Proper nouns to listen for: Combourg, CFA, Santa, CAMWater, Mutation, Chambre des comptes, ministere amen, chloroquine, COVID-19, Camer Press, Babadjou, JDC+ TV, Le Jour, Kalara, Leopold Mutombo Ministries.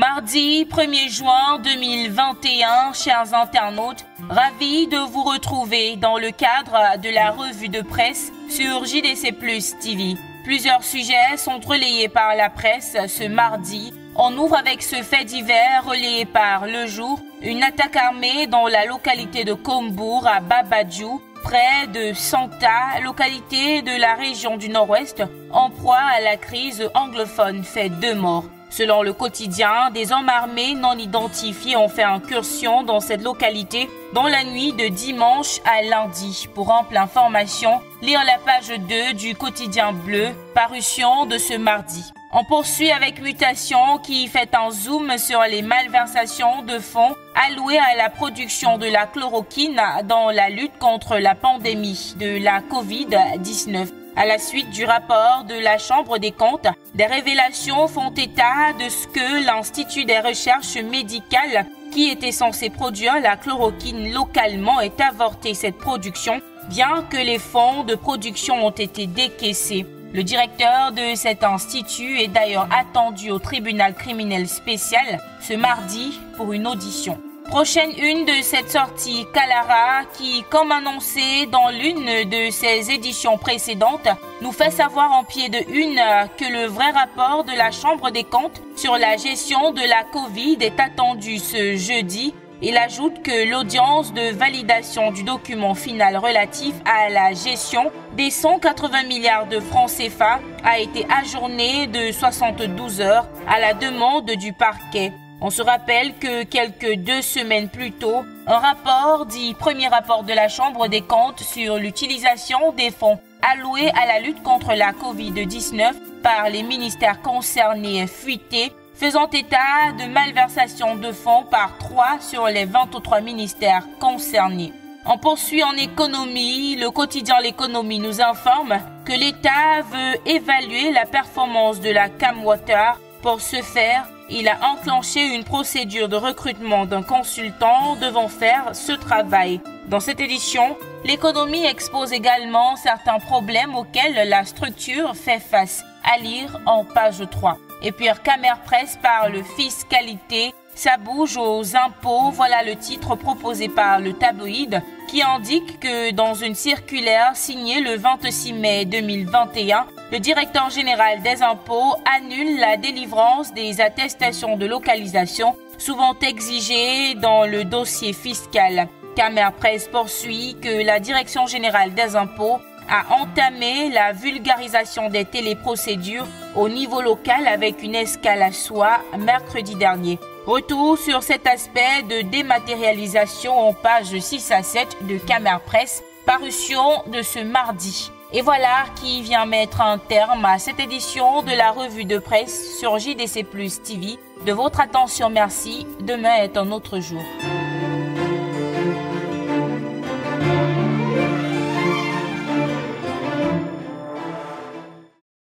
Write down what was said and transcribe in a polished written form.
Mardi 1er juin 2021, chers internautes, ravis de vous retrouver dans le cadre de la revue de presse sur JDC+ TV. Plusieurs sujets sont relayés par la presse ce mardi. On ouvre avec ce fait divers relayé par Le Jour, une attaque armée dans la localité de Combourg à Babadjou, près de Santa, localité de la région du Nord-Ouest, en proie à la crise anglophone, fait 2 morts. Selon le quotidien, des hommes armés non identifiés ont fait incursion dans cette localité dans la nuit de dimanche à lundi. Pour ample information, lire la page 2 du quotidien bleu, parution de ce mardi. On poursuit avec Mutation qui fait un zoom sur les malversations de fonds alloués à la production de la chloroquine dans la lutte contre la pandémie de la COVID-19. À la suite du rapport de la Chambre des comptes, des révélations font état de ce que l'Institut des recherches médicales qui était censé produire la chloroquine localement ait avorté cette production, bien que les fonds de production ont été décaissés. Le directeur de cet institut est d'ailleurs attendu au tribunal criminel spécial ce mardi pour une audition. Prochaine une de cette sortie, Kalara, qui, comme annoncé dans l'une de ses éditions précédentes, nous fait savoir en pied de une que le vrai rapport de la Chambre des comptes sur la gestion de la Covid est attendu ce jeudi. Il ajoute que l'audience de validation du document final relatif à la gestion des 180 milliards de francs CFA a été ajournée de 72 heures à la demande du parquet. On se rappelle que quelques 2 semaines plus tôt, un rapport, dit premier rapport de la Chambre des comptes sur l'utilisation des fonds alloués à la lutte contre la Covid-19 par les ministères concernés fuité, faisant état de malversation de fonds par 3 sur les 23 ministères concernés. On poursuit en économie, le quotidien L'économie nous informe que l'État veut évaluer la performance de la CAMWater. Pour ce faire, il a enclenché une procédure de recrutement d'un consultant devant faire ce travail. Dans cette édition, L'économie expose également certains problèmes auxquels la structure fait face, à lire en page 3. Et puis Camer Press parle fiscalité, ça bouge aux impôts, voilà le titre proposé par le tabloïd qui indique que dans une circulaire signée le 26 mai 2021, le directeur général des impôts annule la délivrance des attestations de localisation souvent exigées dans le dossier fiscal. Camer Press poursuit que la direction générale des impôts a entamé la vulgarisation des téléprocédures au niveau local avec une escale à Soie mercredi dernier. Retour sur cet aspect de dématérialisation en pages 6 à 7 de Camer Press, parution de ce mardi. Et voilà qui vient mettre un terme à cette édition de la revue de presse sur JDC+ TV. De votre attention, merci. Demain est un autre jour.